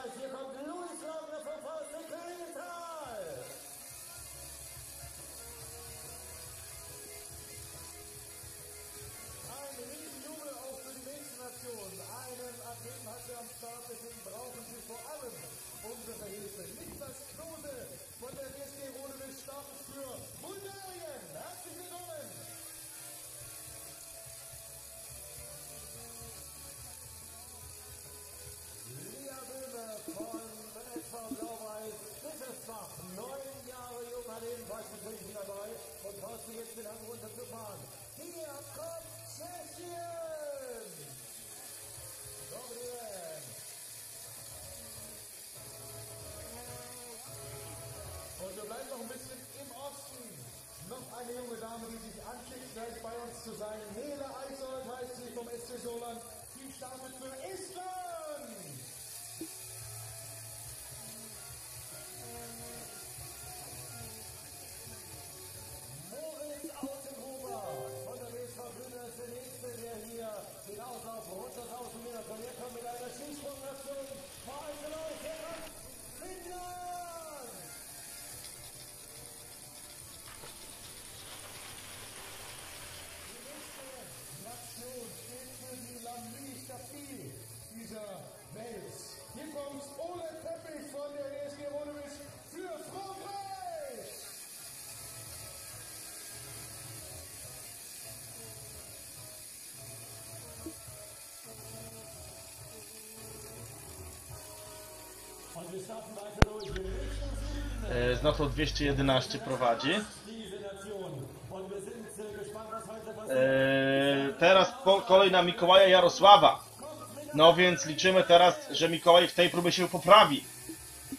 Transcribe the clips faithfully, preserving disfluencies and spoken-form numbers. Mikołaj hier kommt Luislawne vom VfB Köln-Tal. Ein Riesenjubel auch für die Mädchennation. Einen Athleten hat er am Start, deswegen brauchen sie vor allem unsere Hilfe. Niklas Klose von der D S G Rode will starten für Bulgarien. Herzlich willkommen. Von S V Blau-Weiß Wittelsbach, neun Jahre jung, hat ebenfalls natürlich wieder dabei und traust sich jetzt den Hang runter zu fahren. Hier kommt Tschechien! Und wir bleiben noch ein bisschen im Osten. Noch eine junge Dame, die sich anklickt, gleich bei uns zu sein. Nele Eichsold heißt sie vom S C Soland. Die startet für Estland! Von der B S V Bühne ist der nächste, der hier den Auslauf hunderttausend Meter von hier kommt mit einer Schießkombination. Vor allem von euch, der kommt Finnland! Die nächste Nation steht für die Landwirtschaft dieser Welt. Hier kommt Ole Teppich von der D S G Rodovic für Frankreich! Znowu dwieście jedenaście prowadzi. Teraz kolej na Mikołaja Jarosława. No więc liczymy teraz, że Mikołaj w tej próbie się poprawi.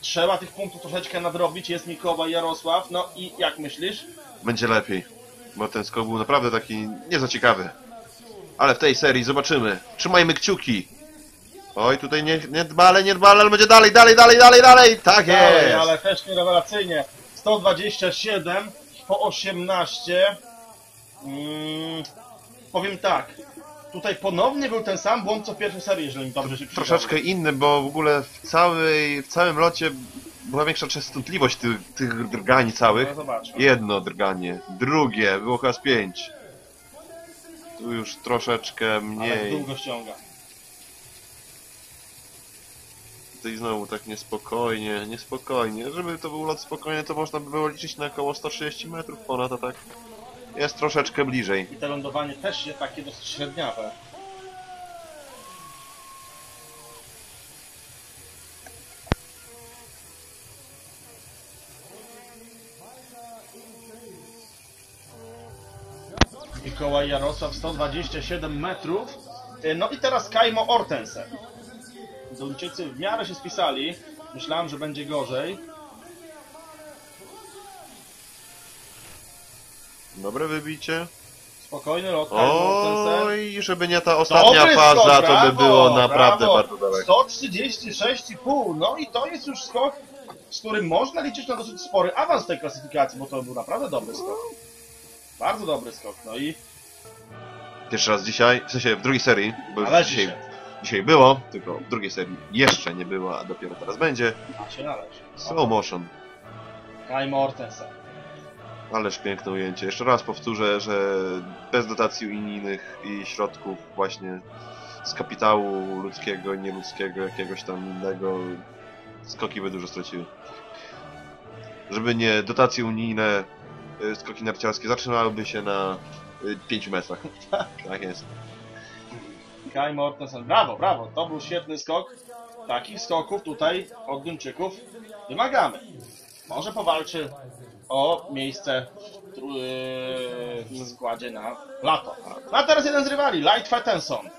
Trzeba tych punktów troszeczkę nadrobić. Jest Mikołaj Jarosław. No i jak myślisz? Będzie lepiej, bo ten skok był naprawdę taki nie za ciekawy. Ale w tej serii zobaczymy. Trzymajmy kciuki. Oj, tutaj nie, nie dbale, nie dbale, ale będzie dalej, dalej, dalej, dalej, dalej. Tak dalej, jest. Ale też nie rewelacyjnie. sto dwadzieścia siedem po osiemnaście. Mm, powiem tak. Tutaj ponownie był ten sam błąd co w pierwszej serii, jeżeli mi dobrze się przyda. Troszeczkę inny, bo w ogóle w, całej, w całym locie była większa częstotliwość tych, tych drgań całych. No, zobaczmy. Jedno drganie, drugie, było chyba z pięć. Tu już troszeczkę mniej. Ale długo ściąga. I znowu tak niespokojnie, niespokojnie. Żeby to był lot spokojny, to można by było liczyć na około sto trzydzieści metrów ponad, a tak jest troszeczkę bliżej. I to lądowanie też jest takie dosyć średniawe. Mikołaj Jarosław, sto dwadzieścia siedem metrów. No i teraz Kai Mortensen. Duńczycy w miarę się spisali. Myślałem, że będzie gorzej. Dobre wybicie. Spokojny lot. Oj, żeby nie ta ostatnia Dobry faza, skok, to brawo, by było naprawdę brawo. Bardzo daleko. sto trzydzieści sześć i pół. No i to jest już skok, z którym można liczyć na dosyć spory awans w tej klasyfikacji, bo to był naprawdę dobry skok. Bardzo dobry skok. No i... Pierwszy raz dzisiaj, w sensie w drugiej serii, bo już dzisiaj... Się. Dzisiaj było, tylko w drugiej serii jeszcze nie było, a dopiero teraz będzie. A się należy. Slow motion. Kai Mortensen. Ależ piękne ujęcie. Jeszcze raz powtórzę, że bez dotacji unijnych i środków właśnie z kapitału ludzkiego i nieludzkiego, jakiegoś tam innego, skoki by dużo straciły. Żeby nie dotacje unijne, skoki narciarskie zatrzymałyby się na pięciu metrach. Tak jest. Kai Mortensen, brawo, brawo, to był świetny skok. Takich skoków tutaj od Duńczyków wymagamy. Może powalczy o miejsce w składzie na lato. A teraz jeden z rywali, Light Fetenson.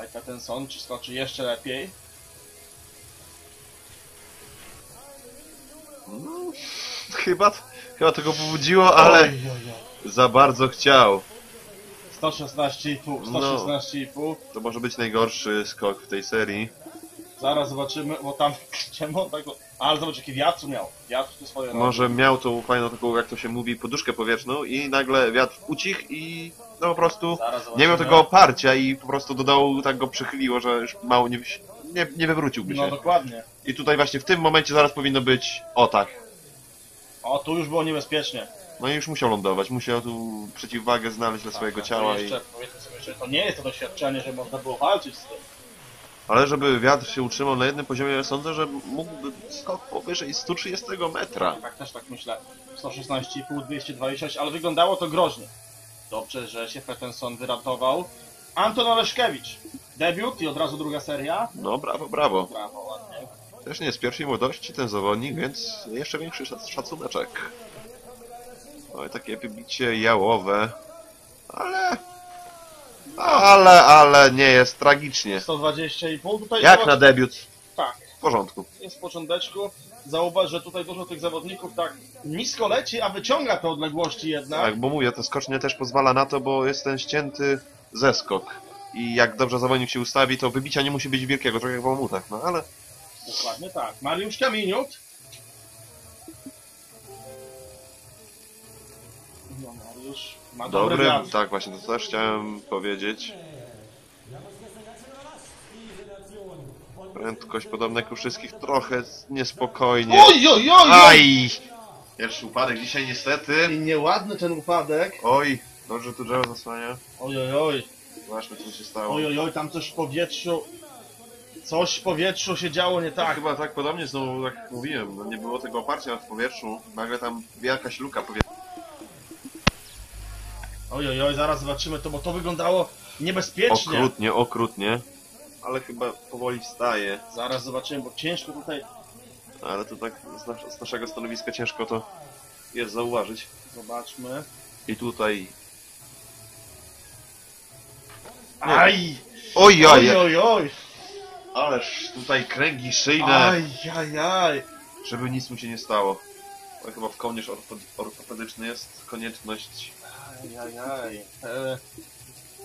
Light Fetenson, czy skoczy jeszcze lepiej? No, chyba, chyba to go pobudziło, ale oj, oj, oj. Za bardzo chciał. sto szesnaście i pół, sto szesnaście i pół. No, to może być najgorszy skok w tej serii. Zaraz zobaczymy, bo tam czemu on tak... Ale zobacz, jaki wiatr miał. Wiatr tu swoje... Może nogi. Miał tą fajną taką, jak to się mówi, poduszkę powietrzną i nagle wiatr ucichł i no po prostu nie miał tego oparcia i po prostu dodało, tak go przychyliło, że już mało nie, nie, nie wywróciłby się. No dokładnie. I tutaj właśnie w tym momencie zaraz powinno być... O tak. O, tu już było niebezpiecznie. No i już musiał lądować, musiał tu przeciwwagę znaleźć dla tak, swojego tak, ciała jeszcze, i... Powiedzmy sobie, że to nie jest to doświadczenie, że można było walczyć z tym. Ale żeby wiatr się utrzymał na jednym poziomie, sądzę, że mógłby skok powyżej sto trzydzieści metra. No, tak, też tak myślę. sto szesnaście i pół, dwieście dwadzieścia sześć, ale wyglądało to groźnie. Dobrze, że się Fetenson wyratował. Anton Oleszkiewicz. Debiut i od razu druga seria. No brawo, brawo. Brawo, ładnie. Też nie z pierwszej młodości ten zawodnik, więc jeszcze większy szac szacuneczek. No i takie bicie jałowe. Ale... Ale, ale nie jest tragicznie. sto dwadzieścia i pół tutaj... Jak zobacz... na debiut. Tak. W porządku. Jest w począteczku. Zauważ, że tutaj dużo tych zawodników tak nisko leci, a wyciąga te odległości jednak. Tak, bo mówię, to skocznie też pozwala na to, bo jest ten ścięty zeskok. I jak dobrze zawodnik się ustawi, to wybicia nie musi być wielkiego, trochę jak w omutach, no ale... Dokładnie tak. Mariusz Kamieniuk. No, Mariusz ma dobry, dobry wiatr. Tak, właśnie, to też chciałem powiedzieć. Prędkość podobna jak u wszystkich, trochę niespokojnie. Oj, oj, oj! Aj! Pierwszy upadek dzisiaj niestety. I nieładny ten upadek. Oj, dobrze tu drzewo zasłania. Oj, oj, oj. Zobaczmy, co się stało. Oj, oj, oj, tam coś w powietrzu... Coś w powietrzu się działo nie tak. Chyba tak podobnie znowu tak mówiłem, no nie było tego oparcia w powietrzu. Nagle tam jakaś luka powietrza. Oj, oj, oj, zaraz zobaczymy to, bo to wyglądało niebezpiecznie. Okrutnie, okrutnie. Ale chyba powoli wstaje. Zaraz zobaczymy, bo ciężko tutaj... Ale to tak z, nas z naszego stanowiska ciężko to jest zauważyć. Zobaczmy. I tutaj... Nie. Aj! Oj, oj, oj, oj, oj! Ależ tutaj kręgi szyjne. Aj, aj, aj! Żeby nic mu się nie stało. To chyba w kołnierz ortopedyczny jest konieczność. Aj, aj, aj. E,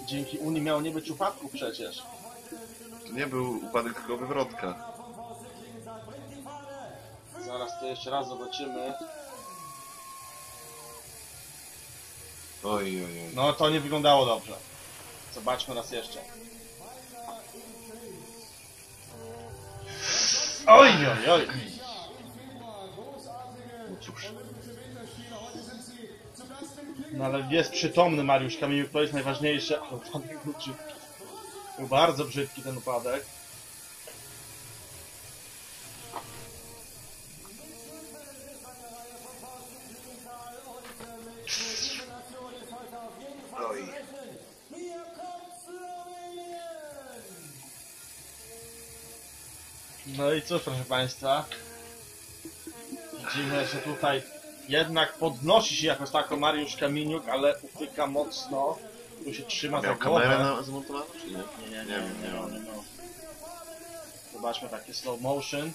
dzięki Unii miało nie być upadku przecież. To nie był upadek, tylko wywrotka. Zaraz to jeszcze raz zobaczymy. Oj, oj, oj. No to nie wyglądało dobrze. Zobaczmy raz jeszcze. Oj, oj, oj. No cóż. No ale jest przytomny Mariusz Kamieniuk, to jest najważniejsze. Ale upadek był brzydki. Był bardzo brzydki ten upadek. No i cóż, proszę Państwa, widzimy, że tutaj jednak podnosi się jakoś tako Mariusz Kamieniuk, ale upyka mocno, tu się trzyma za głowę. Miał kamerę zmontowaną, czy nie? Nie, nie, nie, nie, nie, nie, no. Zobaczmy takie slow motion.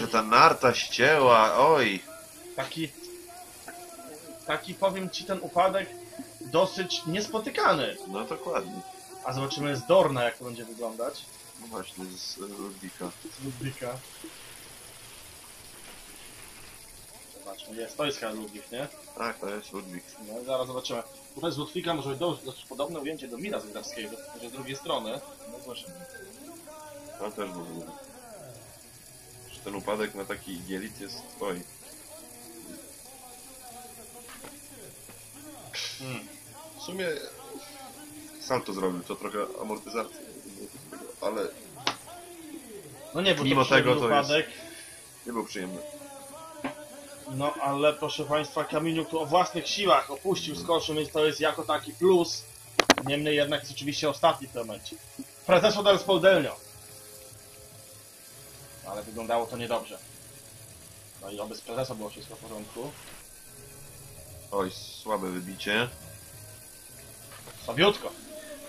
Że ta narta ścięła, oj! Taki... Taki, powiem Ci, ten upadek dosyć niespotykany. No dokładnie. A zobaczymy z Dorna, jak to będzie wyglądać. No właśnie, z Ludwika. Z Ludwika. Zobaczmy, jest, to jest chyba Ludwik, nie? Tak, to jest Ludwik. No, zaraz zobaczymy. Tutaj z Ludwika może być dość podobne ujęcie do Mira Zgrawskiego, że z drugiej strony. No właśnie. To też był Ludwik. Ten upadek na taki jelit jest... Oj. Hmm. W sumie sam to zrobił, to trochę amortyzacji, ale no nie, bo mimo to tego to jest, nie był przyjemny. No ale proszę Państwa, Kamieniuk tu o własnych siłach opuścił z koszem, więc to jest jako taki plus. Niemniej jednak jest oczywiście ostatni w tym momencie. Frazeso del Spoldelnio. Ale wyglądało to niedobrze. No i oby z prezesa było wszystko w porządku. Oj, słabe wybicie. Słabiutko.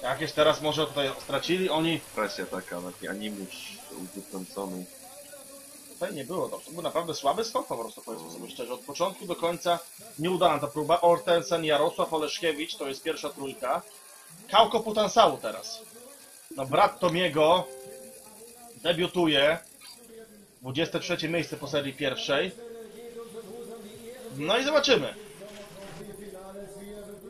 Jakieś teraz może tutaj stracili oni... Presja taka, taki animusz uzupełniony. Tutaj nie było dobrze. To był naprawdę słaby skok po prostu, powiedzmy mm. sobie szczerze. Od początku do końca nieudana ta próba. Ortensen, Jarosław, Oleszkiewicz, to jest pierwsza trójka. Kauko Putansuu teraz. No brat Tomiego debiutuje. dwudzieste trzecie miejsce po serii pierwszej. No i zobaczymy.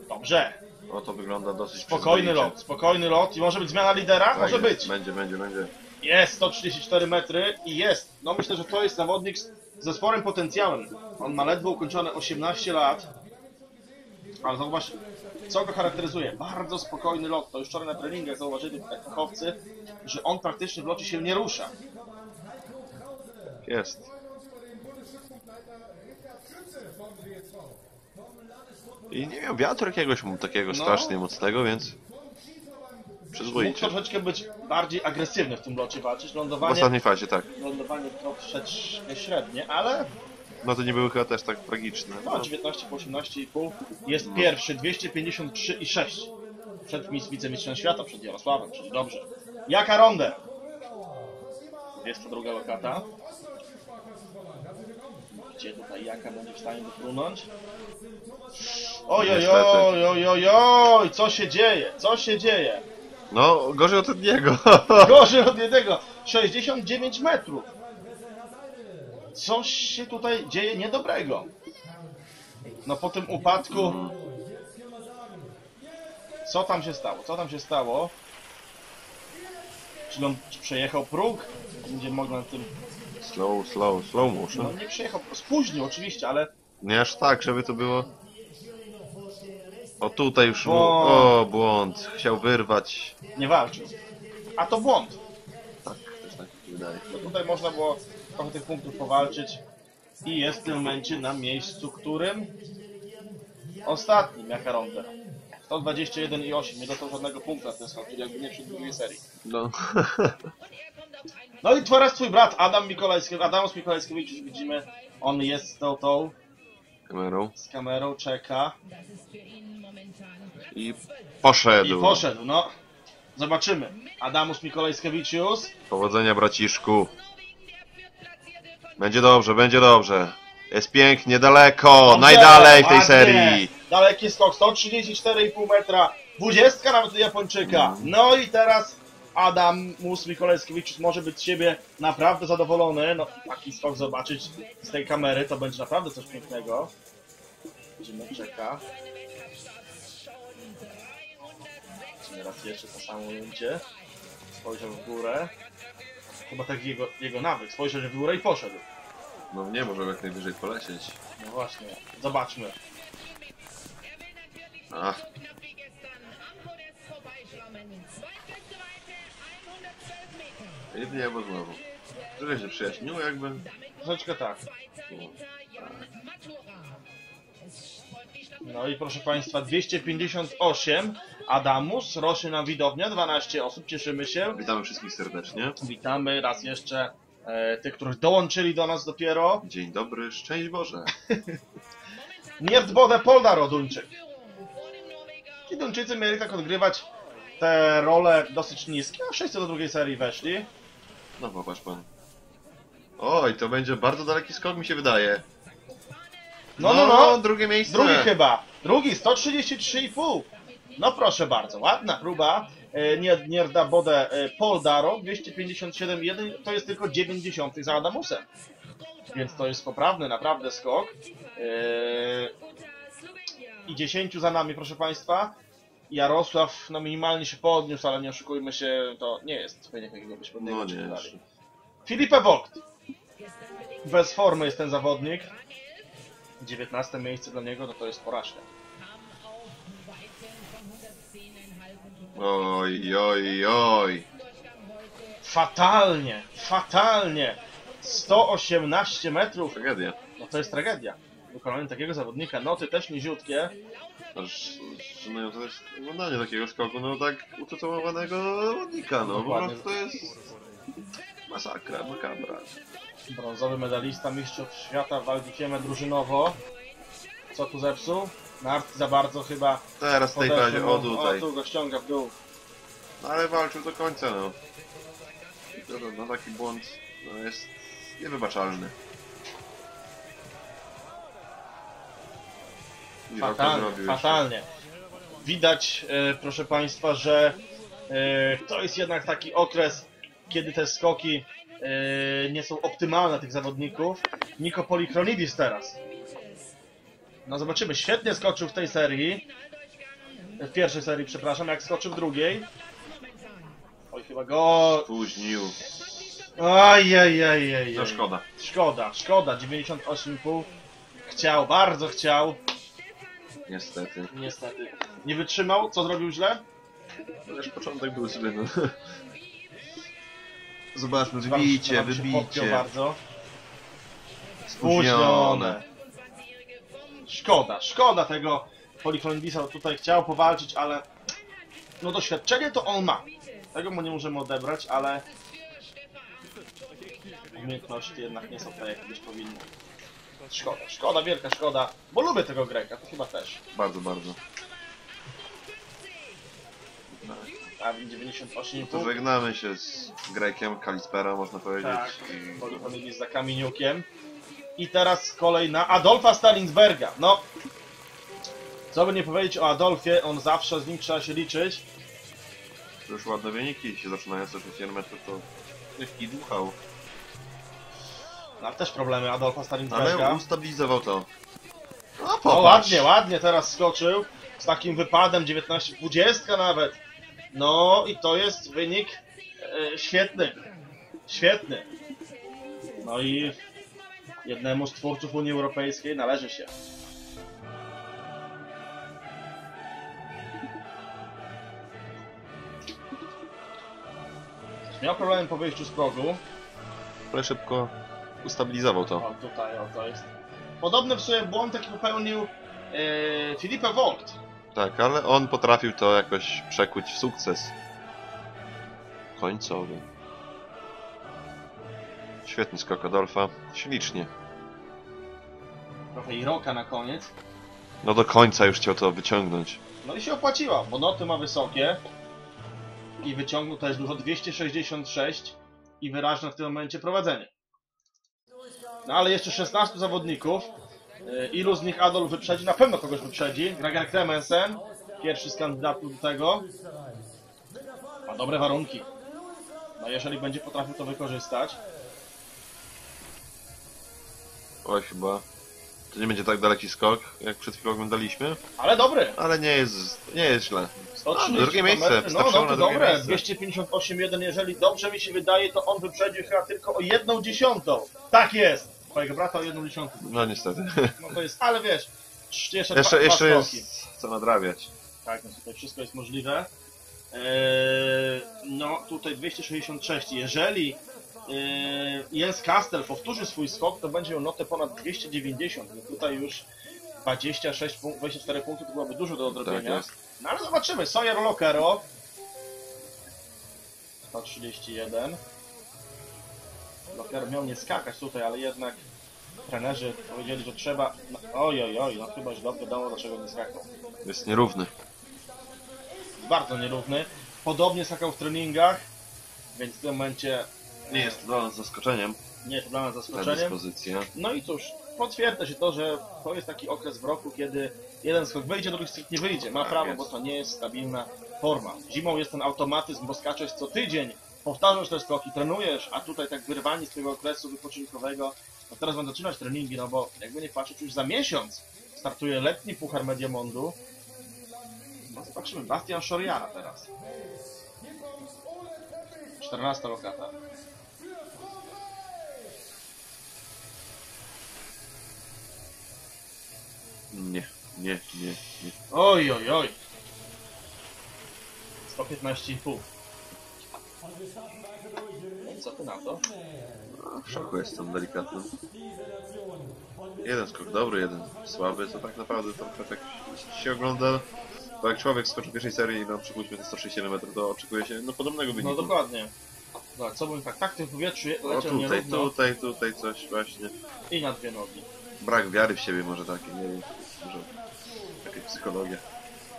Dobrze. O, to wygląda dosyć spokojny lot, spokojny lot. I może być zmiana lidera? Może być. Będzie, będzie, będzie. Jest sto trzydzieści cztery metry i jest. No myślę, że to jest zawodnik ze sporym potencjałem. On ma ledwo ukończone osiemnaście lat. Ale zauważ, co go charakteryzuje? Bardzo spokojny lot. To już wczoraj na treningach zauważyli fachowcy, że on praktycznie w locie się nie rusza. Jest. I nie miał wiatru jakiegoś takiego no, strasznie mocnego, więc przyzwoicie. Mógł troszeczkę być bardziej agresywny w tym locie walczyć. Lądowanie, w ostatniej fazie, tak. Lądowanie troszeczkę średnie, ale... No to nie były chyba też tak tragiczne. No, dziewiętnaście po osiemnaście i pół. Jest no. pierwszy, dwieście pięćdziesiąt trzy i sześć. Przed mis wicemistrzem świata, przed Jarosławem, przed dobrze. Jaka ronda? dwudziesta druga lokata. Gdzie tutaj jaka będzie w stanie wypłynąć? Ojoj, oj, oj, oj, oj, co się dzieje? Co się dzieje? No, gorzej od jednego. Gorzej od jednego. sześćdziesiąt dziewięć metrów. Coś się tutaj dzieje niedobrego. No po tym upadku... Co tam się stało? Co tam się stało? Czy on przejechał próg? Będzie mogła na tym... Slow, slow, slow motion. No nie przejechał, spóźnił oczywiście, ale... Nie aż tak, żeby to było... O tutaj już... Bo... O, błąd. Chciał wyrwać. Nie walczył. A to błąd. Tak, też tak się wydaje. No tutaj można było trochę tych punktów powalczyć. I jest w tym momencie na miejscu, którym... Ostatnim, jaka ronda. sto dwadzieścia jeden i osiem. Nie dostał żadnego punktu na ten skok, czyli jakby nie przy drugiej serii. No. No i teraz twój brat, Adam Mikolańskiewicz, Adamus Mikołajski, już widzimy, on jest z tą, tą kamerą. Z kamerą, czeka. I poszedł. I poszedł, no. Zobaczymy. Adamus Mikołajskiewicz. Powodzenia, braciszku. Będzie dobrze, będzie dobrze. Jest pięknie, daleko, dobrze, najdalej w tej serii. Daleki skok, sto trzydzieści cztery i pół metra. dwudziestka nawet Japończyka. No i teraz... Adamus Mikołajskiewicz może być z siebie naprawdę zadowolony. No, taki skok zobaczyć z tej kamery to będzie naprawdę coś pięknego. Widzimy, czeka. Widzimy raz jeszcze to samo ujęcie. Spojrzał w górę. Chyba taki jego, jego nawyk. Spojrzał w górę i poszedł. No nie, może jak najwyżej polecieć. No właśnie, zobaczmy. Ach. Jedynie bo znowu. Trochę się przyjaźniło jakby. Troszeczkę tak. No i proszę Państwa, dwieście pięćdziesiąt osiem. Adamus, rośnie nam widownia, dwanaście osób, cieszymy się. Witamy wszystkich serdecznie. Witamy raz jeszcze e, tych, którzy dołączyli do nas dopiero. Dzień dobry, szczęść Boże. Nie w wodę Poldaro, Duńczyk. I Duńczycy mieli tak odgrywać te role dosyć niskie, a wszyscy do drugiej serii weszli. No popatrz pan. Oj, to będzie bardzo daleki skok, mi się wydaje. No, no, no, no. Drugie miejsce. Drugi chyba. Drugi, sto trzydzieści trzy i pół. No proszę bardzo, ładna próba. Nie, nie da bodę Poldaro, dwieście pięćdziesiąt siedem i jeden, to jest tylko dziewięćdziesiąt za Adamusem. Więc to jest poprawny, naprawdę skok. I dziesięć za nami, proszę Państwa. Jarosław no minimalnie się podniósł, ale nie oszukujmy się, to nie jest wynik jakiego byśmy no nie dali. Filipe Vogt. Bez formy jest ten zawodnik. dziewiętnaste miejsce dla niego, no to jest porażka. Oj, oj, oj. Fatalnie, fatalnie. sto osiemnaście metrów. Tragedia. No to jest tragedia. Wykonanie takiego zawodnika, noty też niziutkie. Szanują też oglądanie takiego skoku, no tak utytułowanego zawodnika, no po prostu to jest masakra, makabra. Brązowy medalista, mistrzów świata w walkikiemie drużynowo. Co tu zepsuł? Nart za bardzo chyba... Teraz w tej fazie, o tutaj. O, tu go ściąga w dół. No ale walczył do końca, no. I to, no taki błąd no, jest niewybaczalny. Fatalnie, fatalnie. Widać, e, proszę Państwa, że e, to jest jednak taki okres, kiedy te skoki e, nie są optymalne tych zawodników. Niko Polychronidis teraz. No zobaczymy, świetnie skoczył w tej serii. W pierwszej serii, przepraszam, jak skoczył w drugiej. Oj, chyba go... Spóźnił. Ojej, to szkoda. Szkoda, szkoda, dziewięćdziesiąt osiem i pół. Chciał, bardzo chciał. Niestety. Niestety. Nie wytrzymał? Co zrobił źle? Chociaż początek był źle, no. Zobaczmy, wybicie, wybicie. Bardzo. Spóźnione. Szkoda, szkoda tego Polychronidisa. Tutaj chciał powalczyć, ale... No doświadczenie to on ma. Tego mu nie możemy odebrać, ale... umiejętności jednak nie są tak, jak gdzieś powinny. Szkoda, szkoda, wielka szkoda, bo lubię tego Greka, to chyba też. Bardzo, bardzo. A dziewięćdziesiąt osiem. To żegnamy się z Grekiem, Kalispera, można powiedzieć. Tak, Polychronidis za Kamieniukiem. I teraz kolej na Adolfa Stalinsberga. No, co by nie powiedzieć o Adolfie, on zawsze, z nim trzeba się liczyć. To już ładne wyniki się zaczynają, sto sześćdziesiąt metrów to i dłuchał. Ale też problemy Adolfa Stalinsberga. Ale ustabilizował to. No, o, ładnie, ładnie teraz skoczył. Z takim wypadem dziewiętnaście dwadzieścia nawet. No i to jest wynik e, świetny. Świetny. No i jednemu z twórców Unii Europejskiej należy się. Miał problem po wyjściu z progu. Ale szybko ustabilizował to. O, tutaj, o, to jest. Podobny w sobie błąd taki popełnił yy, Filipe Vogt. Tak, ale on potrafił to jakoś przekuć w sukces. Końcowy. Świetny skok Adolfa. Ślicznie. Trochę iroka na koniec. No do końca już chciał to wyciągnąć. No i się opłaciła, bo noty ma wysokie. I wyciągnął też dużo, dwieście sześćdziesiąt sześć i wyraźne w tym momencie prowadzenie. No ale jeszcze szesnastu zawodników, ilu z nich Adolf wyprzedzi? Na pewno kogoś wyprzedzi. Gregor Clemensen, pierwszy z kandydatów do tego. Ma dobre warunki. No jeżeli będzie potrafił to wykorzystać. Oj, chyba to nie będzie tak daleki skok, jak przed chwilą oglądaliśmy. Ale dobry! Ale nie jest, nie jest źle. sto trzydzieści, no, drugie miejsce, no, no to na drugie dobre, dwieście pięćdziesiąt osiem jeden, jeżeli dobrze mi się wydaje, to on wyprzedził chyba tylko o jedną dziesiątą. Tak jest! Twojego brata o jedną dziesiątą. No niestety. No to jest, ale wiesz, jeszcze, jeszcze, dwa, jeszcze dwa jest co nadrabiać. Tak, no tutaj wszystko jest możliwe. Eee, no tutaj dwieście sześćdziesiąt sześć, jeżeli eee, Jens Kastel powtórzy swój skok, to będzie miał notę ponad dwieście dziewięćdziesiąt, więc tutaj już dwadzieścia sześć, dwadzieścia cztery punkty to byłoby dużo do odrobienia. Tak, no ale zobaczymy. Sawyer Lockero. sto trzydzieści jeden. Lockero miał nie skakać tutaj, ale jednak trenerzy powiedzieli, że trzeba... Oj, oj, oj, no chyba źle wiadomo, dlaczego nie skakał. Jest nierówny. Bardzo nierówny. Podobnie skakał w treningach, więc w tym momencie... Nie jest to dla nas zaskoczeniem. Nie jest to dla nas zaskoczeniem. No i cóż, potwierdza się to, że to jest taki okres w roku, kiedy jeden skok wyjdzie, drugi skok nie wyjdzie. Ma prawo, bo to nie jest stabilna forma. Zimą jest ten automatyzm, bo skaczesz co tydzień, powtarzasz te skoki, trenujesz, a tutaj tak wyrwani z tego okresu wypoczynkowego. No teraz będę zaczynać treningi, no bo jakby nie patrzeć, już za miesiąc startuje letni Puchar Mediamondu. No zobaczymy, Bastian Schoryana teraz. czternasta lokata. Nie, nie, nie, nie. Oj, oj, oj. sto piętnaście i pół. Co ty na to? No, w szoku jestem delikatnym. Jeden skok dobry, jeden słaby. To tak naprawdę to tak się ogląda. Bo jak człowiek skoczy w pierwszej serii i nam przypuśćmy te sto sześćdziesiąt metrów, to oczekuje się no podobnego wyniku. No dokładnie. No, co bym tak, tak w tym powietrzu leciał nierówno. Tutaj, tutaj, tutaj coś właśnie. I na dwie nogi. Brak wiary w siebie może taki, nie wiem, może jakaś psychologia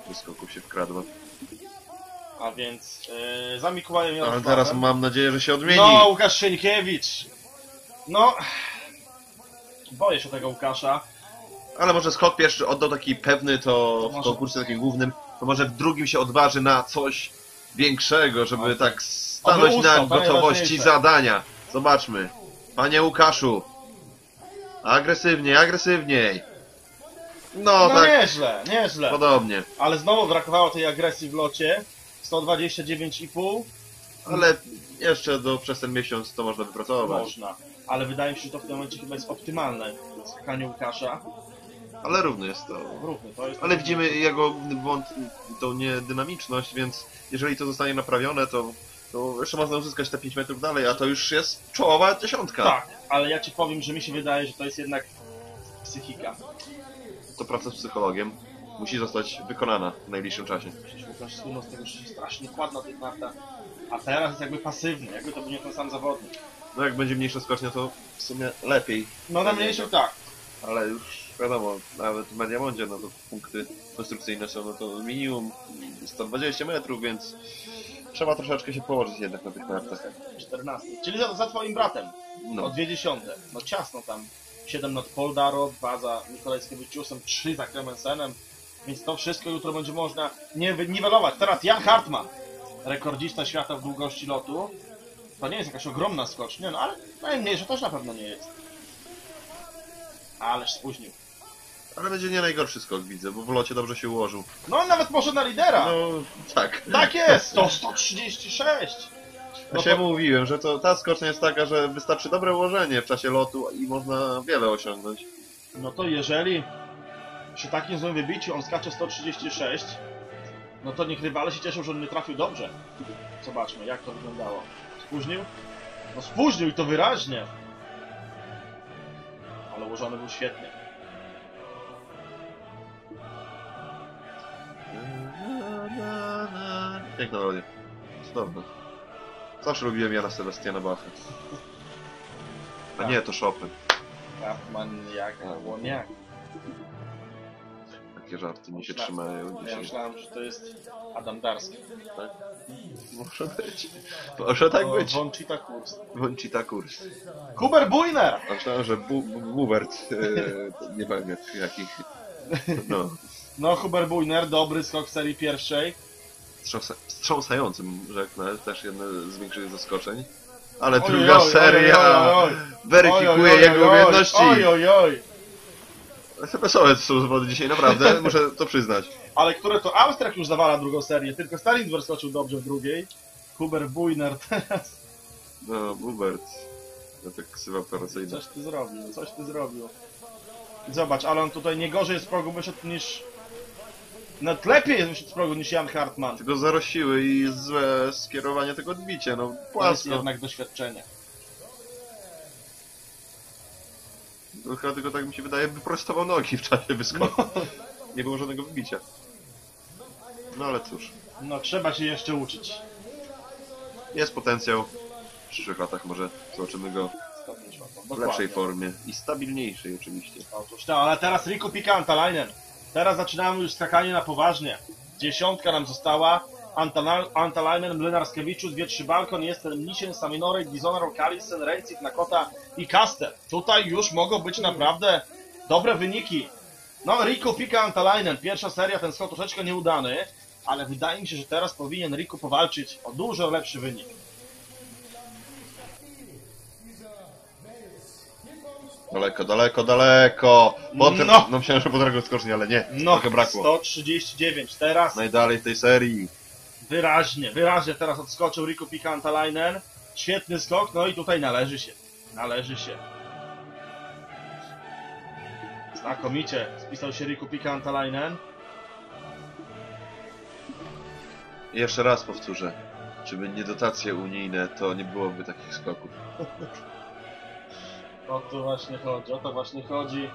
do skoku się wkradła. A więc yy, za Mikołajem Jarosławem. Ale teraz mam nadzieję, że się odmieni. No, Łukasz Sienkiewicz. No, boję się tego Łukasza. Ale może skok pierwszy oddał taki pewny, to w konkursie takim głównym, to może w drugim się odważy na coś większego, żeby okay. Tak stanąć na gotowości zadania. Zobaczmy. Panie Łukaszu. Agresywniej, agresywniej. No, no tak. Nieźle, nieźle. Podobnie. Ale znowu brakowało tej agresji w locie. sto dwadzieścia dziewięć i pół. Ale jeszcze do, przez ten miesiąc to można wypracować. Można. Ale wydaje mi się, że to w tym momencie chyba jest optymalne. Skakanie Łukasza. Ale równy jest to. Równy, to jest. Ale widzimy jego błąd, tą niedynamiczność, więc jeżeli to zostanie naprawione, to, to jeszcze można uzyskać te pięć metrów dalej, a to już jest czołowa dziesiątka. Tak, ale ja ci powiem, że mi się wydaje, że to jest jednak psychika. To praca z psychologiem musi zostać wykonana w najbliższym czasie. Przecież Łukasz Suno z tego się strasznie kładł na tych nartach, a teraz jest jakby pasywny, jakby to był nie ten sam zawodnik. No jak będzie mniejsza skocznia, to w sumie lepiej. No na mniejszym tak. Ale już wiadomo, nawet w Mediamondzie, no to punkty konstrukcyjne są, no to minimum sto dwadzieścia metrów, więc trzeba troszeczkę się położyć jednak na tych nartach. czternaście. Czyli za, za twoim bratem. No. O dwie dziesiąte. No ciasno tam. siedem nad Poldaro, dwa za Mikolańskiewicziusem, trzy za Clemensenem. Więc to wszystko jutro będzie można nie niwelować. Teraz Jan Hartmann, rekordzista świata w długości lotu. To nie jest jakaś ogromna skocznia, no ale najmniejsza też na pewno nie jest. Ależ spóźnił. Ale będzie nie najgorszy skok, widzę, bo w locie dobrze się ułożył. No nawet może na lidera. No tak. Tak jest, to sto trzydzieści sześć. No ja się to... mówiłem, że to, ta skocznia jest taka, że wystarczy dobre ułożenie w czasie lotu i można wiele osiągnąć. No to jeżeli przy takim złym wybiciu on skacze sto trzydzieści sześć, no to niech rywale się cieszą, że on nie trafił dobrze. Zobaczmy, jak to wyglądało. Spóźnił? No spóźnił i to wyraźnie. Ale ułożony był świetnie. Piękna rodzina. Cudowne. Zawsze lubiłem Jana Sebastiana Bacha. A nie, to Chopin. Maniak, maniak. Takie żarty mi się myślałem, trzymają dzisiaj. Ja myślałem, że to jest Adam Darski. Tak? Może być. Może tak o, być. Wącita Kurs. Wącita Kurs. Hubert Bujner! A myślałem, że Bu Hubert... Yy, nie wiem jakich... No. No, Hubert Bujner, dobry skok w serii pierwszej. Wstrząsa wstrząsającym, rzeknę, też jedne z większych zaskoczeń. Ale oj, druga oj, seria oj, oj, oj. weryfikuje oj, jego oj, umiejętności. Oj, oj, oj. Wesołe są zawody dzisiaj, naprawdę, muszę to przyznać. Ale które to Austriak już zawala drugą serię, tylko Stalinsberg skoczył dobrze w drugiej. Hubert Bujner teraz. No, Hubert. Ja tak ksywa operacyjna. Coś ty zrobił, coś ty zrobił. Zobacz, ale on tutaj nie gorzej z progu wyszedł niż... No lepiej jest wyszedł z progu niż Jan Hartmann. Tylko zarosiły i złe skierowanie tego odbicia, no płasko. To jednak doświadczenie. Chyba tylko tak mi się wydaje, wyprostował nogi w czasie wyskoku. No. Nie było żadnego wybicia. No ale cóż. No trzeba się jeszcze uczyć. Jest potencjał. W przyszłych latach może zobaczymy go w lepszej formie. I stabilniejszej oczywiście. Otóż to, ale teraz Riku-Pekka Antalainen. Teraz zaczynamy już skakanie na poważnie. Dziesiątka nam została. Antana Antalainen, Mlynarskiewicz, Wietrzybalkon, jest Mnisin, Saminorek, Dizonaur, Kalissen, Ręcik, Nakota i Kastel. Tutaj już mogą być naprawdę dobre wyniki. No, Riku-Pekka Antalainen, pierwsza seria, ten skok troszeczkę nieudany, ale wydaje mi się, że teraz powinien Riku powalczyć o dużo lepszy wynik. Daleko, daleko, daleko! Potem, no. no myślałem, że potrafił skocznie, ale nie. No, trochę brakło. sto trzydzieści dziewięć teraz. Najdalej w tej serii. Wyraźnie, wyraźnie teraz odskoczył Riku-Pekka Antalainen. Świetny skok, no i tutaj należy się. Należy się. Znakomicie spisał się Riku-Pekka Antalainen. Jeszcze raz powtórzę. Gdyby nie dotacje unijne, to nie byłoby takich skoków. O to właśnie chodzi, o to właśnie chodzi.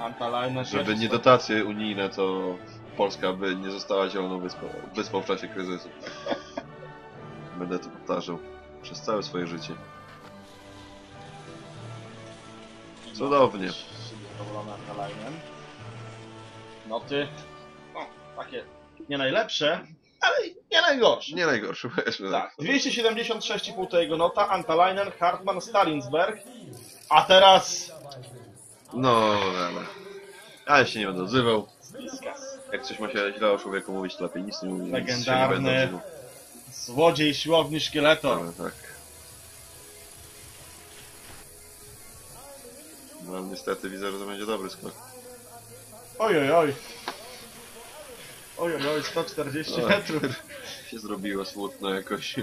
Antalainen... Żeby nie dotacje unijne, to... Polska by nie została zieloną wyspą, wyspą w czasie kryzysu. Będę to powtarzał przez całe swoje życie. Cudownie. No ty... No, takie nie najlepsze, ale nie najgorsze. Nie najgorsze, powiedzmy tak. dwieście siedemdziesiąt sześć i pół to jego nota, Antalainen, Hartmann, Stalinsberg. A teraz... No, ale... Ale się nie będę odzywał. Jak coś ma się źle o człowieku mówić, to lepiej nic nie mówić. Legendarny nie będą, złodziej siłowni szkieletor. Ale tak. No niestety widzę, że to będzie dobry skok. Oj, oj, oj. Oj, oj, oj, sto czterdzieści metrów. Się zrobiło smutno jakoś.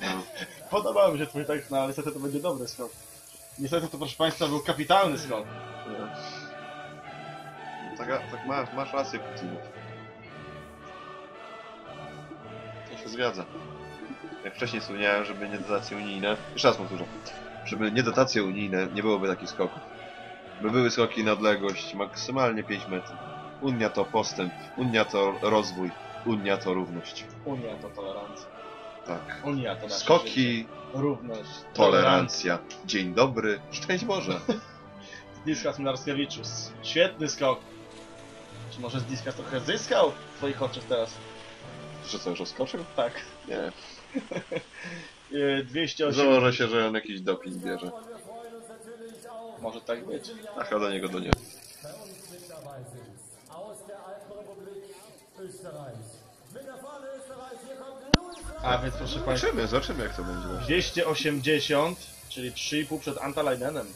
No. Podobałem się twój tekst, no, ale niestety to będzie dobry skok. Niestety to, proszę Państwa, był kapitalny skok. No. Tak, tak masz, masz rację, Putin. To się zgadza. Jak wcześniej wspomniałem, żeby nie dotacje unijne... Jeszcze raz powtórzę. Żeby nie dotacje unijne, nie byłoby takich skoków. By były skoki na odległość maksymalnie pięć metrów. Unia to postęp, Unia to rozwój, Unia to równość. Unia to tolerancja. Tak. Unia to skoki, równość, tolerancja. Dzień dobry, szczęść Boże. Zdiska Sminarskiewiczus. Świetny skok. Czy może Zdiska trochę zyskał w twoich oczach teraz? Że co, już skoczył? Tak. Nie. dwieście osiem... Założę się, że on jakiś doping bierze. Może tak być. Ach, do niego do niego. A więc proszę Państwa... Zobaczymy, zobaczymy jak to będzie. dwieście osiemdziesiąt, czyli trzy i pół przed Antalainenem.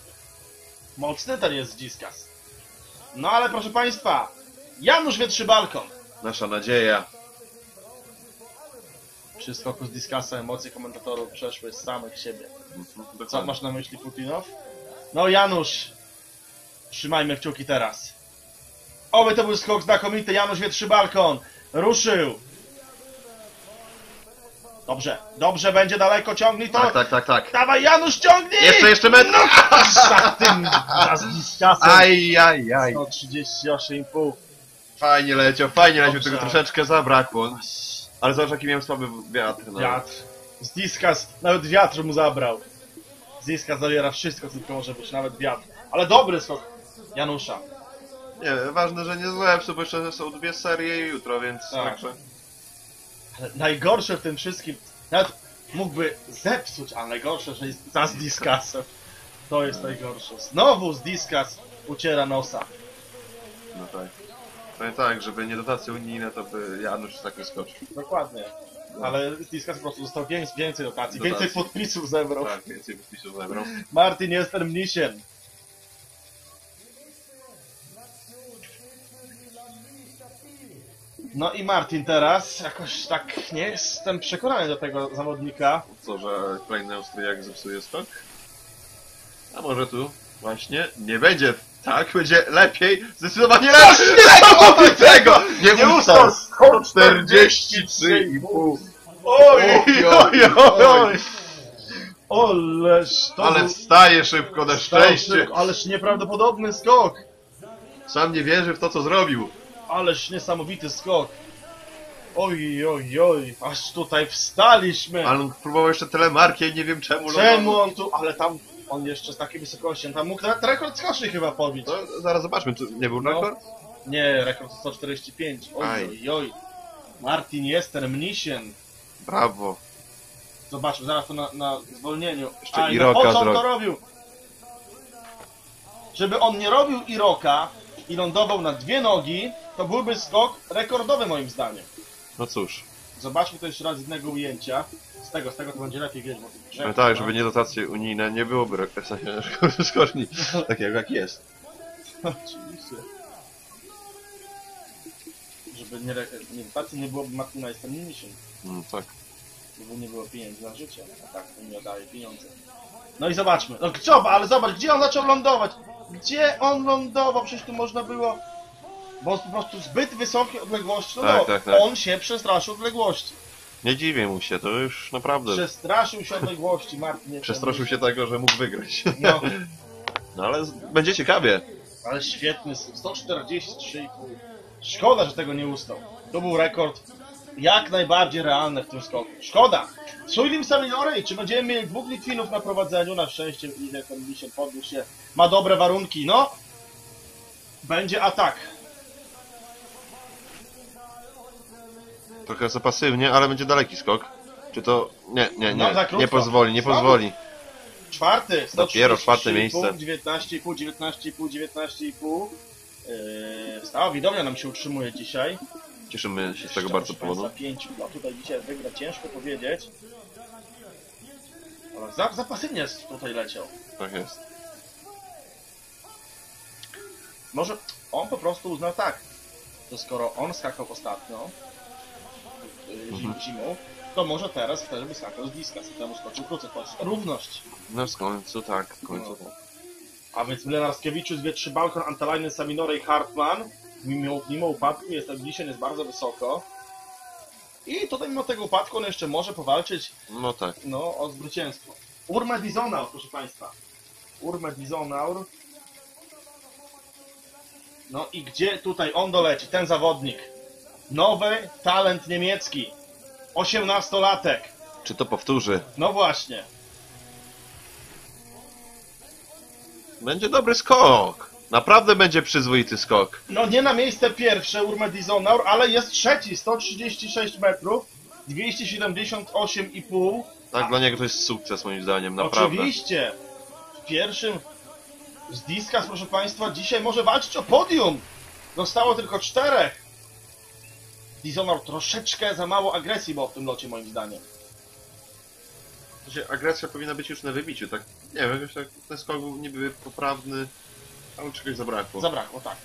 Mocny ten jest Dziskas. No ale proszę Państwa, Janusz Wietrzybalkon. Nasza nadzieja. Przy skoku z Dziskasa emocje komentatorów przeszły z samych siebie. Dokładnie. Co masz na myśli, Putinow? No Janusz, trzymajmy kciuki teraz. Oby to był skok znakomity, Janusz Wietrzybalkon ruszył. Dobrze, dobrze, będzie daleko, ciągnij to. Tak, tak, tak, tak. Dawaj Janusz, ciągnij! Jeszcze, jeszcze metr! No, za tym, z Dziskasem. Aj, aj, aj. sto trzydzieści osiem i pół. Fajnie leciał, fajnie leciał, tylko troszeczkę zabrakło. Ale zobacz jaki miałem słaby wiatr. No. Wiatr. Zdiskas, nawet wiatr mu zabrał. Zdiskas zawiera wszystko, co tylko może być, nawet wiatr. Ale dobry skok Janusza. Nie, ważne, że nie zlepszy, bo jeszcze są dwie serie jutro, więc... Tak. Także... Ale najgorsze w tym wszystkim, nawet mógłby zepsuć, ale najgorsze, że jest za Zdiskasem. To jest no. Najgorsze. Znowu Zdiskas uciera nosa. No tak. No tak, żeby nie dotacje unijne, to by Janusz tak wyskoczył. Dokładnie. No. Ale Zdiska po prostu dostał więcej dotacji, dotacji. Więcej podpisów zebrał. Tak, więcej podpisów zebrał. Martin jest ten mnisiem. No i Martin teraz, jakoś tak nie jestem przekonany do tego zawodnika. Co, że kolejny Austriak zepsuje skok? A może tu właśnie nie będzie. Tak, będzie lepiej, zdecydowanie lepiej! Nie tego! Nie, nie ustał! czterdzieści trzy i pół! Oj, oj, oj, oj! Oleż to... Ale wstaje szybko, na szczęście! Szybko. Ależ nieprawdopodobny skok! Sam nie wierzy w to, co zrobił! Ależ niesamowity skok! Oj, oj, oj, aż tutaj wstaliśmy! Ale on próbował jeszcze telemarki, ja nie wiem czemu... Czemu on tu... Ale tam... On jeszcze z takiej wysokości, tam mógł nawet rekord skoczy chyba pobić. To zaraz zobaczmy, czy nie był no, rekord? Nie, rekord sto czterdzieści pięć. Oj, oj, oj. Martin Jester, Mnisien. Brawo. Zobaczmy, zaraz to na, na zwolnieniu. Jeszcze aj, Iroka no, po co on to robił? Żeby on nie robił Iroka i lądował na dwie nogi, to byłby skok rekordowy moim zdaniem. No cóż. Zobaczmy to jeszcze raz z jednego ujęcia. Z tego, z tego to będzie lepiej wiedzieć. Ale tak, żeby nie dotacje unijne, nie byłoby rekresacja skoczni. Takiego jak jest. Oczywiście. Żeby nie, nie dotacje nie byłoby Martina jestem niniejszym. No tak. Żeby nie było pieniędzy na życie. A tak, to nie daje pieniądze. No i zobaczmy. No co, ale zobacz, gdzie on zaczął lądować? Gdzie on lądował? Przecież tu można było... Bo po prostu zbyt wysokie odległości, no, tak, no tak, tak. On się przestraszył odległości. Nie dziwię mu się, to już naprawdę... Przestraszył się odległości, Martin. Przestraszył się tego, że mógł wygrać. No, no ale będzie ciekawie. Ale świetny, sto czterdzieści trzy i pół. Szkoda, że tego nie ustał. To był rekord jak najbardziej realny w tym skoku. Szkoda. Sujlim Saminorej, czy będziemy mieli dwóch Litwinów na prowadzeniu? Na szczęście, ile ten mi się podniósł się. Ma dobre warunki, no. Będzie atak. Trochę za pasywnie, ale będzie daleki skok. Czy to... Nie, nie, nie. No, nie pozwoli, nie pozwoli. Czwarty. Dopiero czwarte miejsce. dziewiętnaście i pół, dziewiętnaście i pół, dziewiętnaście i pół. Yy, stała widownia nam się utrzymuje dzisiaj. Cieszymy się z tego bardzo powodu. pięć. No tutaj dzisiaj wygra, ciężko powiedzieć. Ale za, za pasywnie tutaj leciał. Tak jest. Może on po prostu uznał tak, że skoro on skakał ostatnio mhm. zimą, to może teraz chce, żeby skakał z bliska, co temu skoczył krócej. To jest równość. No w końcu tak, w końcu no. tak. A więc Młynarskiewicz, Wietrzybalkon, Antalainen, Saminore i Hartmann, mimo, mimo upadku jest, dzisiaj jest bardzo wysoko. I tutaj mimo tego upadku on jeszcze może powalczyć no tak. no, o zwycięstwo. Urmer Dizonaur, proszę Państwa. Urmer Dizonaur. No i gdzie tutaj on doleci, ten zawodnik? Nowy talent niemiecki. osiemnastolatek. Czy to powtórzy? No właśnie. Będzie dobry skok. Naprawdę będzie przyzwoity skok. No nie na miejsce pierwsze Urmer Dizonaur, ale jest trzeci. sto trzydzieści sześć metrów, dwieście siedemdziesiąt osiem i pół. Tak, a... dla niego to jest sukces moim zdaniem, naprawdę. Oczywiście. W pierwszym z Diskas, proszę Państwa, dzisiaj może walczyć o podium. Zostało tylko czterech. Dizonaur troszeczkę za mało agresji było w tym locie, moim zdaniem. Agresja powinna być już na wybiciu, tak? Nie wiem, jakoś tak ten skok był niby poprawny, ale czegoś zabrakło. Zabrakło, tak.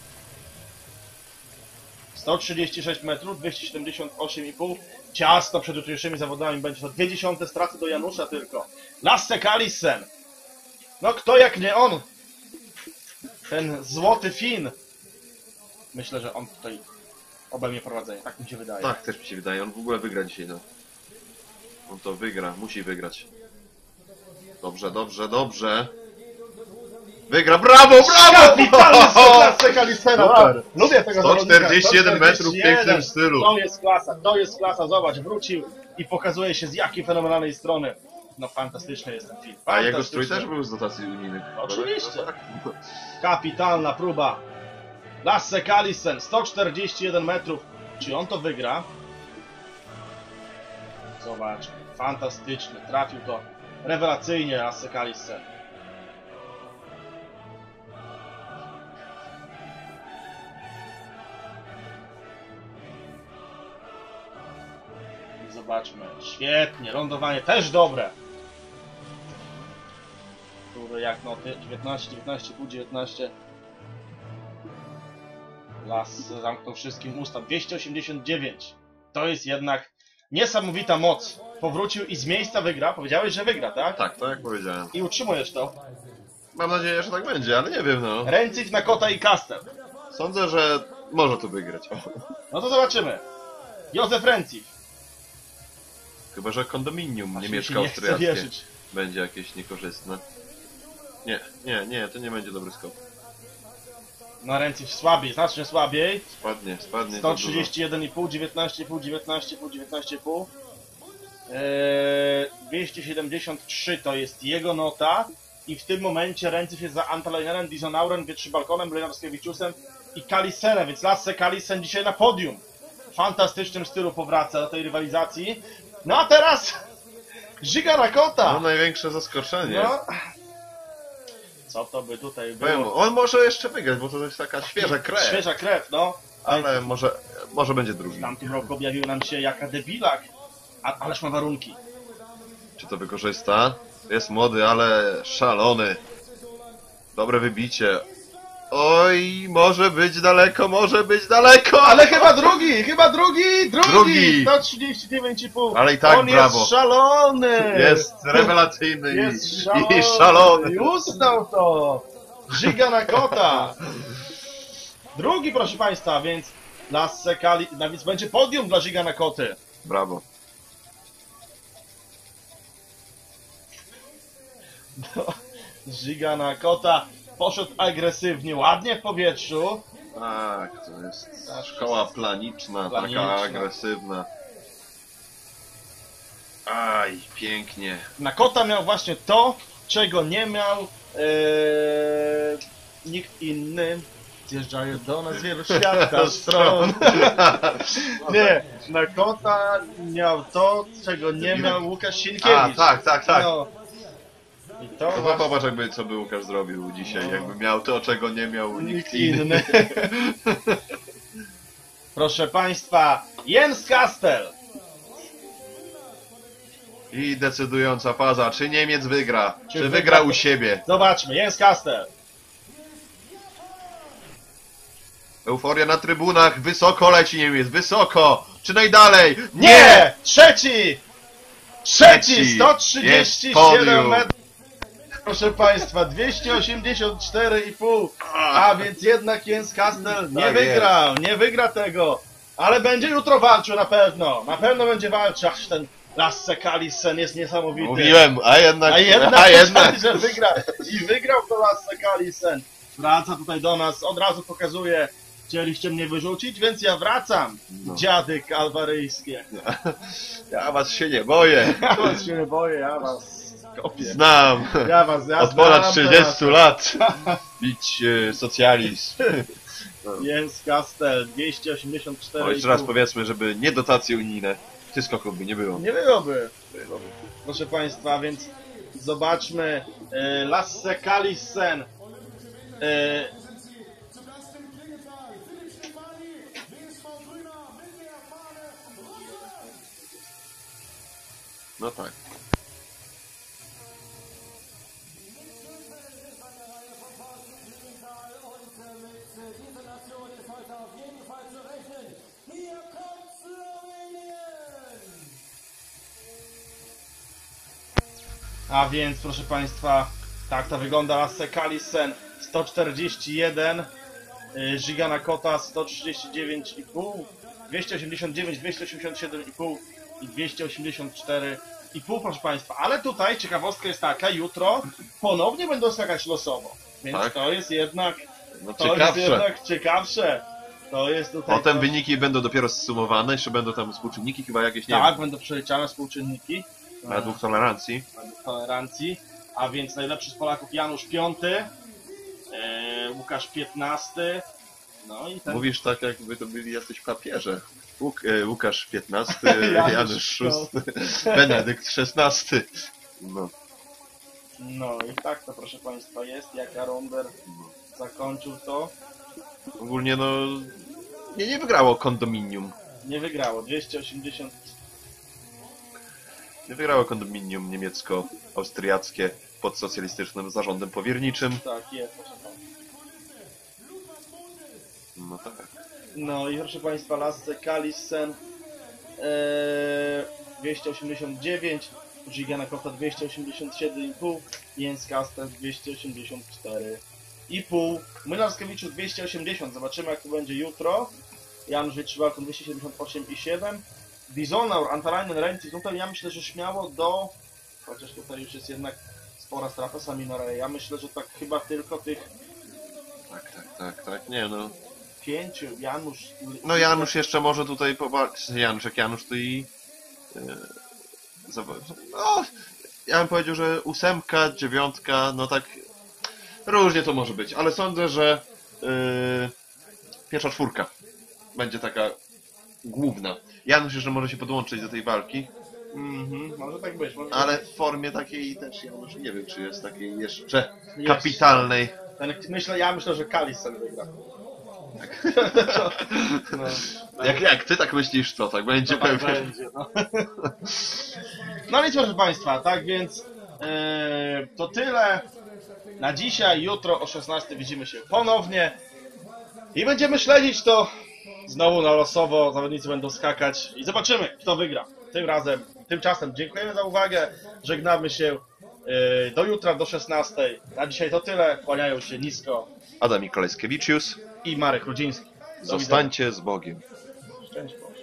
sto trzydzieści sześć metrów, dwieście siedemdziesiąt osiem i pół. Ciasno przed jutrzejszymi zawodami będzie to dwie dziesiąte straty do Janusza tylko. Lasse Kalissen. No kto jak nie on? Ten złoty Fin. Myślę, że on tutaj obejmie prowadzenie, tak mi się wydaje. Tak, też mi się wydaje. On w ogóle wygra dzisiaj, no. On to wygra, musi wygrać. Dobrze, dobrze, dobrze. Wygra, brawo, brawo! Kapitalny Kalissena, brawo. Lubię tego sto czterdzieści jeden metrów w pięknym stylu. To jest klasa, to jest klasa, zobacz, wrócił i pokazuje się z jakiej fenomenalnej strony. No fantastyczny jest ten film. A jego strój też był z dotacji unijnych. Oczywiście. Kapitalna próba. Lasse Kalissen, sto czterdzieści jeden metrów. Czy on to wygra? Zobacz, fantastyczny, trafił to rewelacyjnie Lasse Kalissen. I zobaczmy, świetnie, lądowanie też dobre. Które jak noty, dziewiętnaście, dziewiętnaście, dziewiętnaście. Lasse zamknął wszystkim usta, dwieście osiemdziesiąt dziewięć. To jest jednak niesamowita moc. Powrócił i z miejsca wygra. Powiedziałeś, że wygra, tak? Tak, to jak powiedziałem. I utrzymujesz to. Mam nadzieję, że tak będzie, ale nie wiem, no. Ręcik, Nakota i Kastel. Sądzę, że może tu wygrać. No to zobaczymy. Józef Ręcik. Chyba, że kondominium niemiecko-austriackie będzie jakieś niekorzystne. Nie, nie, nie, to nie będzie dobry skok. No Ręcik słabiej, znacznie słabiej. Spadnie, spadnie. sto trzydzieści jeden i pół, dziewiętnaście i pół, dziewiętnaście i pół, dziewiętnaście i pół. Eee, dwieście siedemdziesiąt trzy to jest jego nota. I w tym momencie Ręcik jest za Antalainerem, Dizonaurem, Wietrzybalkonem, Młynarskiewicziusem i Kalissenem. Więc Lasse Kalissen dzisiaj na podium. W fantastycznym stylu powraca do tej rywalizacji. No a teraz Žiga Nakota. No największe zaskoczenie. No. Co to by tutaj było? On może jeszcze wygrać, bo to jest taka świeża krew. Świeża krew, no. Ale może, może będzie drugi. W tamtym roku objawił nam się jaka debilak. A, ależ ma warunki. Czy to wykorzysta? Jest młody, ale szalony. Dobre wybicie. Oj, może być daleko, może być daleko. Ale chyba drugi, chyba drugi, drugi. drugi. sto trzydzieści dziewięć i pół. Ale i tak on brawo. Jest szalony. Jest rewelacyjny jest i, szalony. i szalony. Uznał to. Žiga Nakota. Drugi, proszę Państwa, więc Lasse Kalissen, no, więc będzie podium dla Žiga Nakoty. Brawo. No, Žiga Nakota poszedł agresywnie, ładnie w powietrzu. Tak, to jest szkoła planiczna, planiczna, taka agresywna. Aj, pięknie. Nakota miał właśnie to, czego nie miał ee, nikt inny. Zjeżdżają do nas wielu świata stron. Nie, Nakota miał to, czego nie miał Łukasz Sienkiewicz. A, tak, tak, tak. No, I to no właśnie... Popatrz, jakby co by Łukasz zrobił dzisiaj, no. Jakby miał to, czego nie miał nikt, nikt inny. Proszę Państwa, Jens Kastel. I decydująca faza, czy Niemiec wygra, czy, czy wygra u siebie. Zobaczmy, Jens Kastel. Euforia na trybunach, wysoko leci Niemiec, wysoko! Czy najdalej? Nie! Nie! Trzeci! Trzeci! sto trzydzieści siedem metrów! Proszę Państwa, dwieście osiemdziesiąt cztery i pół, a więc jednak Jens Kastel nie wygrał, nie wygra tego, ale będzie jutro walczył na pewno, na pewno będzie walczył, aż ten Lasse Kalissen jest niesamowity. Mówiłem, a jednak, a jednak, a jednak. Że wygra i wygrał to Lasse Kalissen. Wraca tutaj do nas, od razu pokazuje, chcieliście mnie wyrzucić, więc ja wracam, no. Dziady kalwaryjskie. Ja was się nie boję. Ja was się nie boję, ja was... Kopię. Znam! Ja was, ja od znam ponad trzydziestu lat! Bić y, socjalizm! Jens Kastel, dwieście osiemdziesiąt cztery. O, jeszcze raz powiedzmy, żeby nie dotacje unijne. Wszystko by nie było. Nie byłoby! byłoby. Proszę Państwa, więc zobaczmy. Y, Lasse Kalissen. Y, no tak. A więc, proszę Państwa, tak to wygląda. Lasse Kalissen sto czterdzieści jeden, Žiga Nakota sto trzydzieści dziewięć i pół, dwieście osiemdziesiąt dziewięć, dwieście osiemdziesiąt siedem i pół i dwieście osiemdziesiąt cztery i pół, proszę Państwa. Ale tutaj ciekawostka jest taka, jutro ponownie będą skakać losowo, więc tak. To jest jednak, no, to ciekawsze. Jest jednak ciekawsze. To jest tutaj potem to... wyniki będą dopiero zsumowane, jeszcze będą tam współczynniki chyba jakieś, nie? Tak, wiem. Będą przeliczane współczynniki. Na dwóch tolerancji. Na dwóch tolerancji. A więc najlepszy z Polaków Janusz piąty, e, Łukasz piętnasty. No i ten... Mówisz tak, jakby to byli jacyś papieże. Łuk, e, Łukasz piętnasty, Janusz, Janusz szósty, Benedykt szesnasty. No. No i tak to, proszę Państwa, jest. Jak Aronder zakończył to. Ogólnie no... Nie, nie wygrało kondominium. Nie wygrało. dwieście osiemdziesiąt... Nie wygrało kondominium niemiecko-austriackie pod socjalistycznym zarządem powierniczym. Tak, jest, proszę Państwa. No tak. No i proszę Państwa, Lasse Kalissen ee, dwieście osiemdziesiąt dziewięć, Žiga Nakota dwieście osiemdziesiąt siedem i pół, Jens Kastel dwieście osiemdziesiąt cztery i pół, Młynarskiewiczu dwieście osiemdziesiąt, zobaczymy jak to będzie jutro. Janusz Wietrzybalkon dwieście siedemdziesiąt osiem i siedem. Dizonaur, Antalainen, Ręcik, tutaj ja myślę, że śmiało do... Chociaż tutaj już jest jednak spora strata Saminore. Ja myślę, że tak chyba tylko tych... Tak, tak, tak, tak, nie no... Pięciu, Janusz... No Janusz jeszcze może tutaj popatrz... Janusz, jak Janusz to i... No... Ja bym powiedział, że ósemka, dziewiątka, no tak... Różnie to może być, ale sądzę, że... Yy... Pierwsza czwórka będzie taka... główna. Janusz jeszcze może się podłączyć do tej walki. Mhm, może tak być. Może ale w formie takiej też Janusz nie wiem, czy jest takiej jeszcze kapitalnej. Ten, myślę, ja myślę, że Kalissen wygra. Tak. No, tak. Jak, jak ty tak myślisz, to tak będzie pewnie. Tak będzie, no. No nic, proszę Państwa, tak więc yy, to tyle na dzisiaj. Jutro o szesnastej widzimy się ponownie i będziemy śledzić to. Znowu na losowo zawodnicy będą skakać i zobaczymy, kto wygra tym razem. Tymczasem dziękujemy za uwagę, żegnamy się do jutra, do szesnastej. Na dzisiaj to tyle, kłaniają się nisko Adam Mikolańskiewicz i Marek Rudziński. Do Zostańcie widzenia. Z Bogiem. Szczęść Boże.